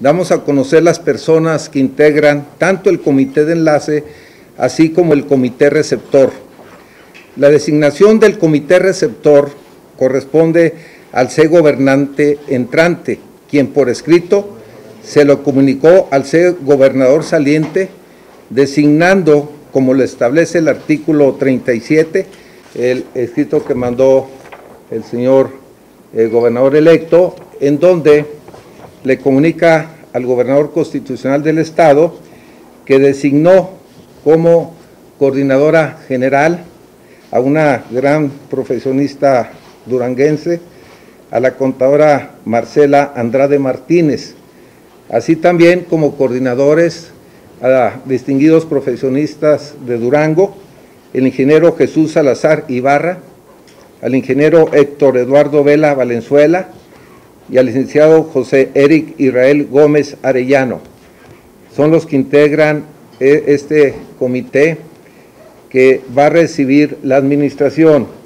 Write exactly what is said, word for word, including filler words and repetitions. damos a conocer las personas que integran tanto el comité de enlace, así como el comité receptor. La designación del comité receptor corresponde al C E gobernante entrante, quien por escrito se lo comunicó al C E gobernador saliente, designando, como lo establece el artículo treinta y siete, el escrito que mandó el señor eh, gobernador electo, en donde le comunica al gobernador constitucional del estado que designó como coordinadora general a una gran profesionista duranguense, a la contadora Marcela Andrade Martínez, así también como coordinadores a distinguidos profesionistas de Durango, el ingeniero Jesús Salazar Ibarra, al ingeniero Héctor Eduardo Vela Valenzuela y al licenciado José Eric Israel Gómez Arellano. Son los que integran este comité que va a recibir la administración.